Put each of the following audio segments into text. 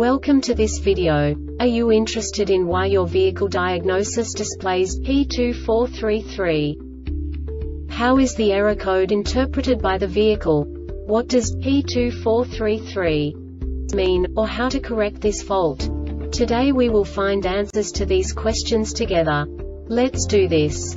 Welcome to this video. Are you interested in why your vehicle diagnosis displays P2433? How is the error code interpreted by the vehicle? What does P2433 mean, or how to correct this fault? Today we will find answers to these questions together. Let's do this.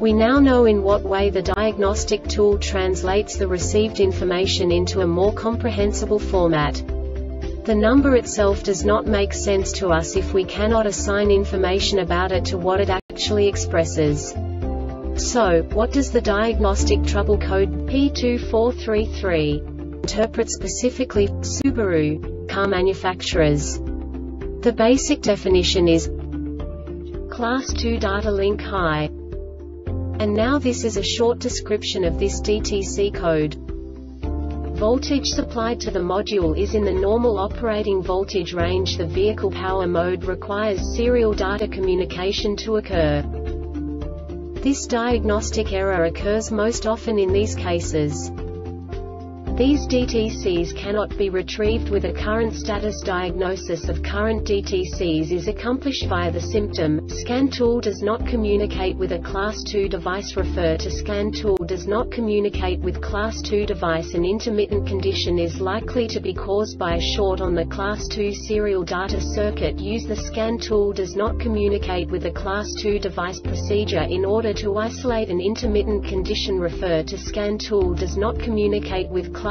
We now know in what way the diagnostic tool translates the received information into a more comprehensible format. The number itself does not make sense to us if we cannot assign information about it to what it actually expresses. So, what does the diagnostic trouble code P2433 interpret specifically for Subaru car manufacturers? The basic definition is Class 2 Data Link High. And now this is a short description of this DTC code. Voltage supplied to the module is in the normal operating voltage range. The vehicle power mode requires serial data communication to occur. This diagnostic error occurs most often in these cases. These DTCs cannot be retrieved with a current status. Diagnosis of current DTCs is accomplished via the symptom. Scan Tool does not communicate with a Class 2 device. Refer to Scan Tool does not communicate with Class 2 device. An intermittent condition is likely to be caused by a short on the Class 2 serial data circuit. Use the Scan Tool does not communicate with a Class 2 device procedure in order to isolate an intermittent condition. Refer to Scan Tool does not communicate with Class